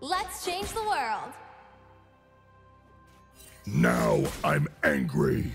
Let's change the world! Now I'm angry!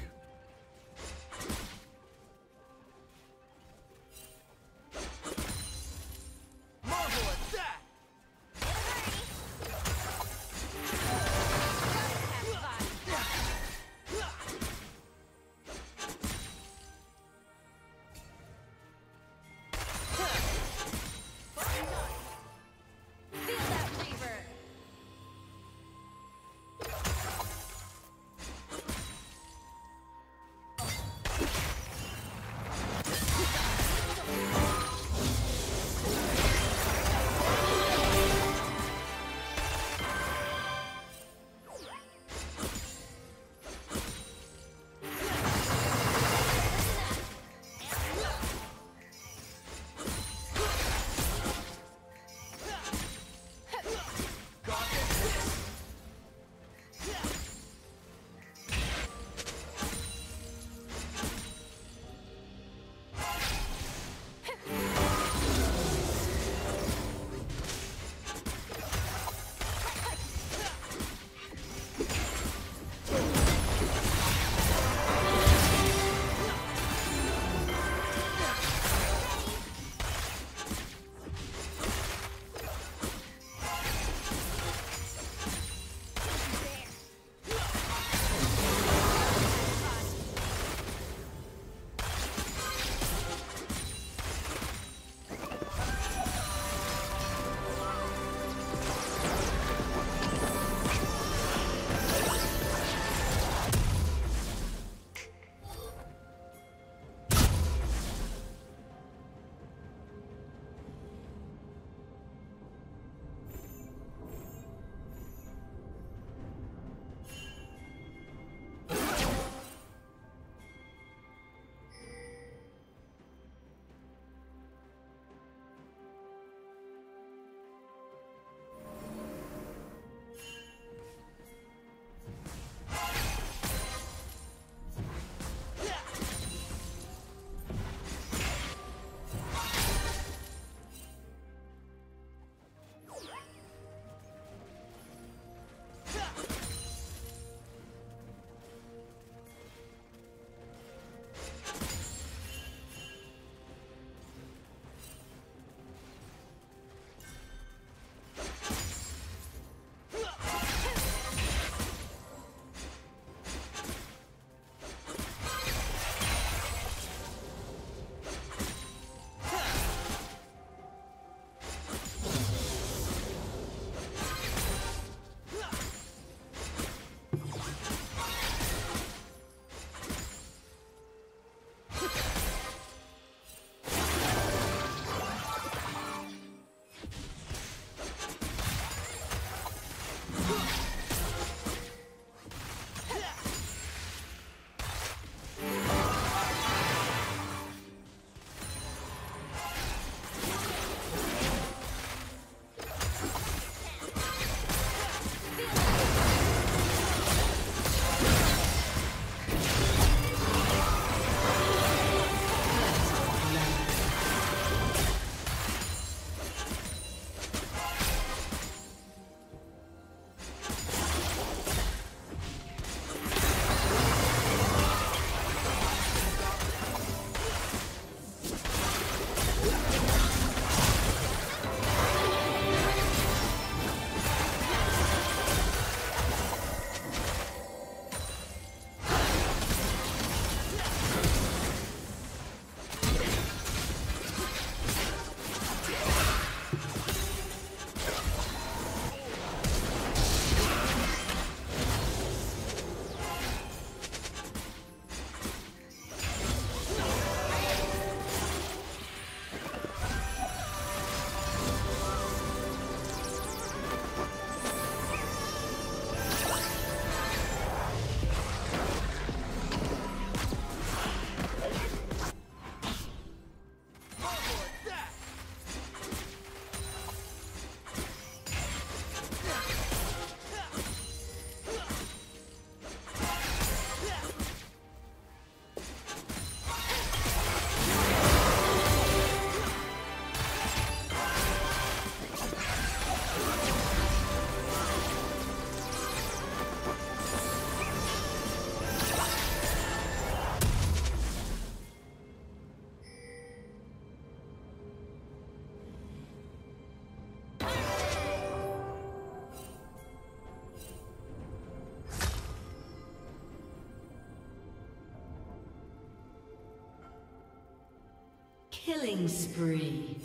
Killing spree.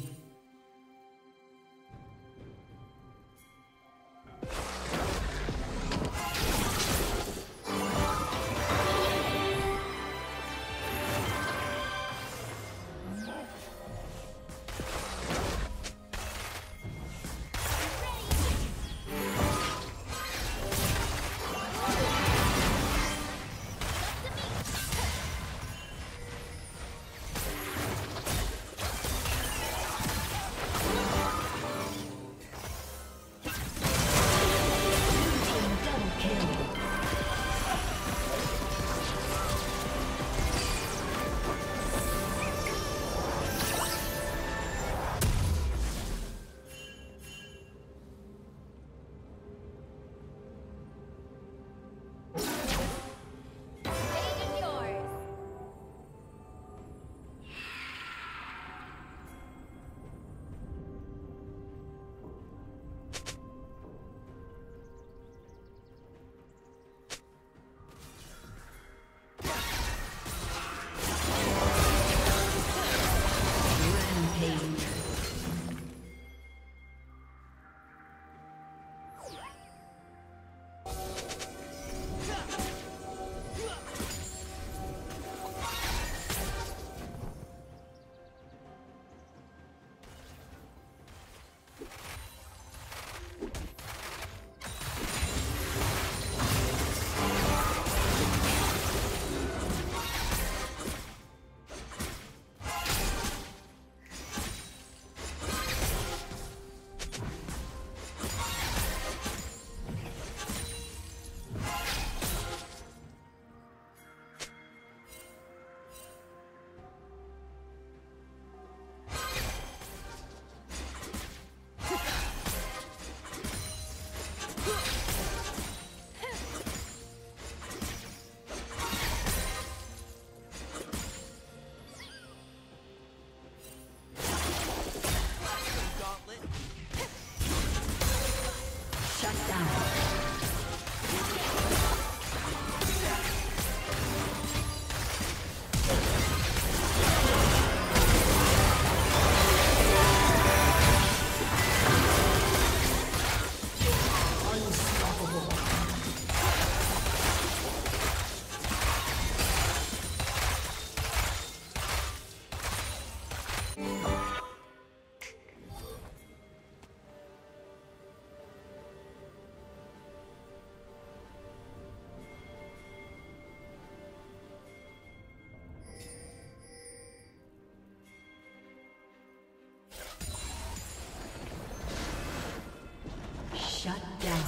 Shut down.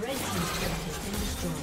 Red team's turret has been destroyed.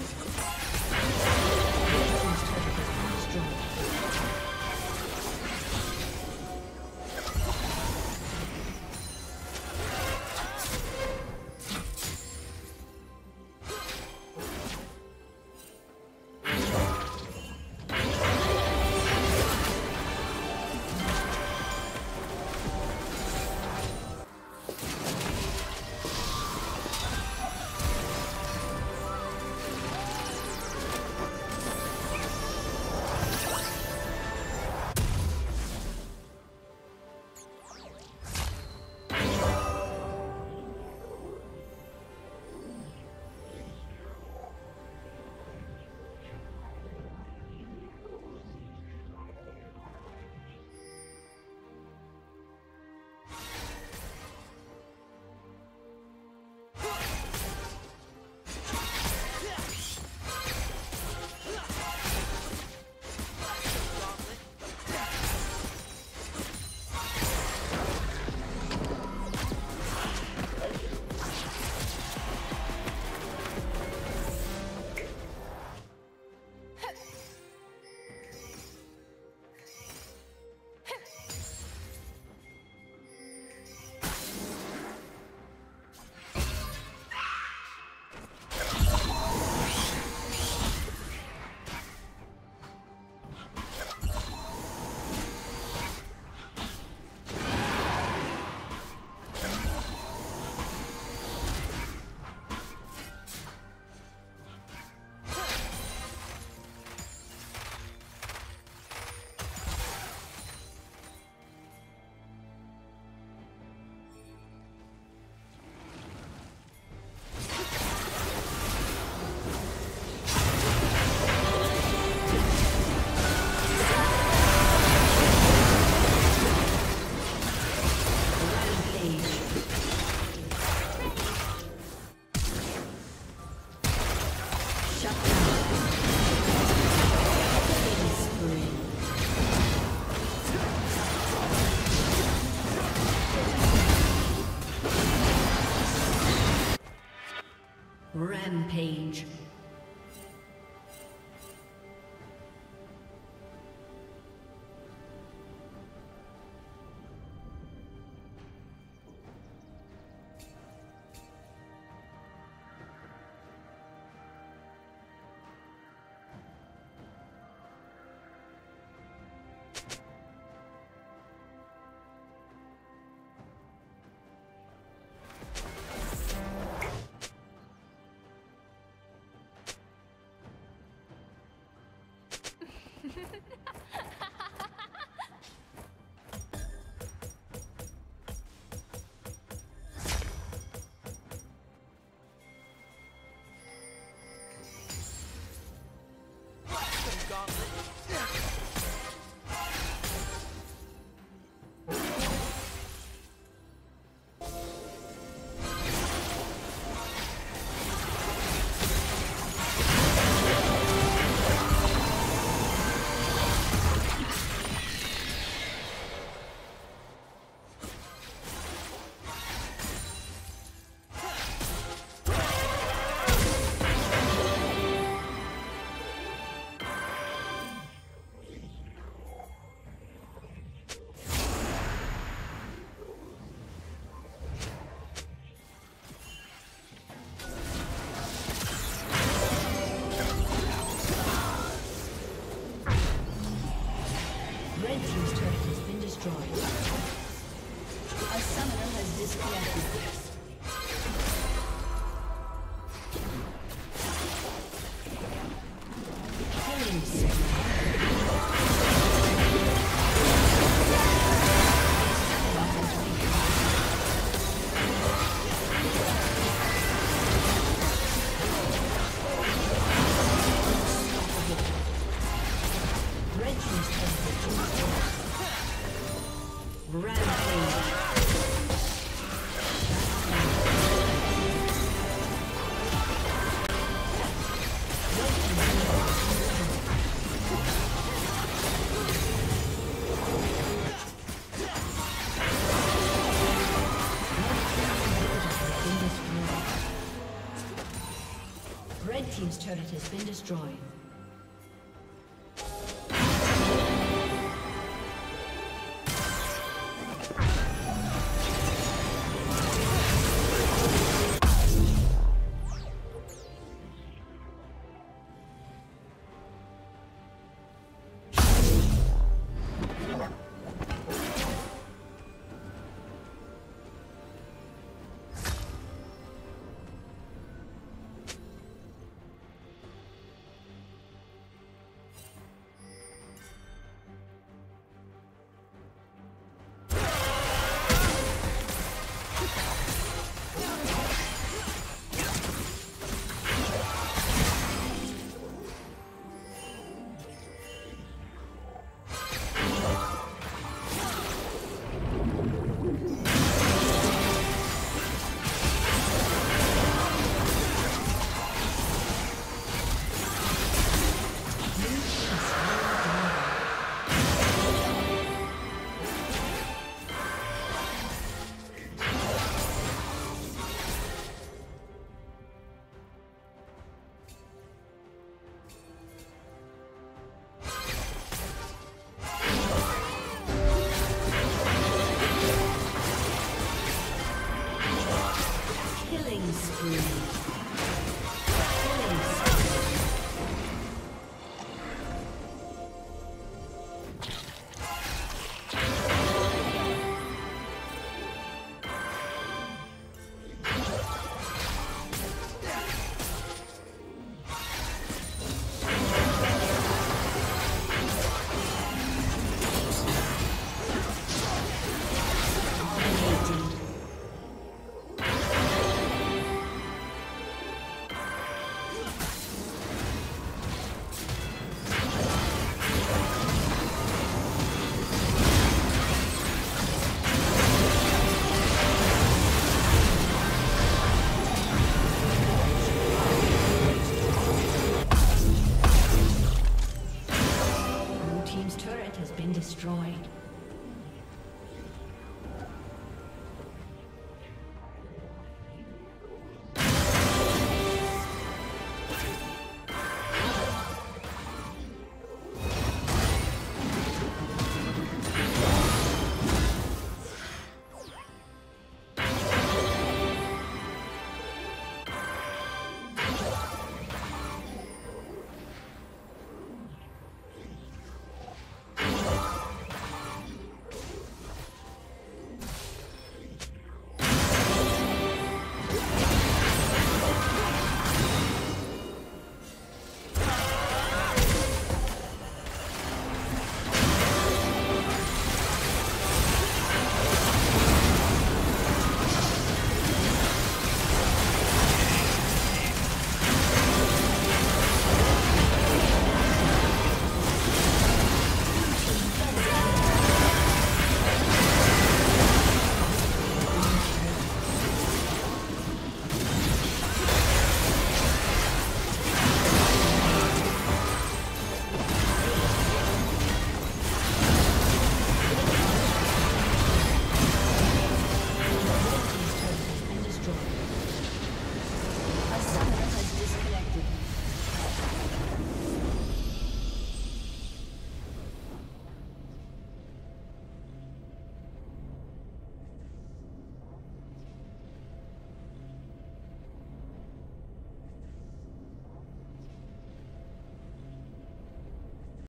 Rampage. team's turret has been destroyed. Killing spree.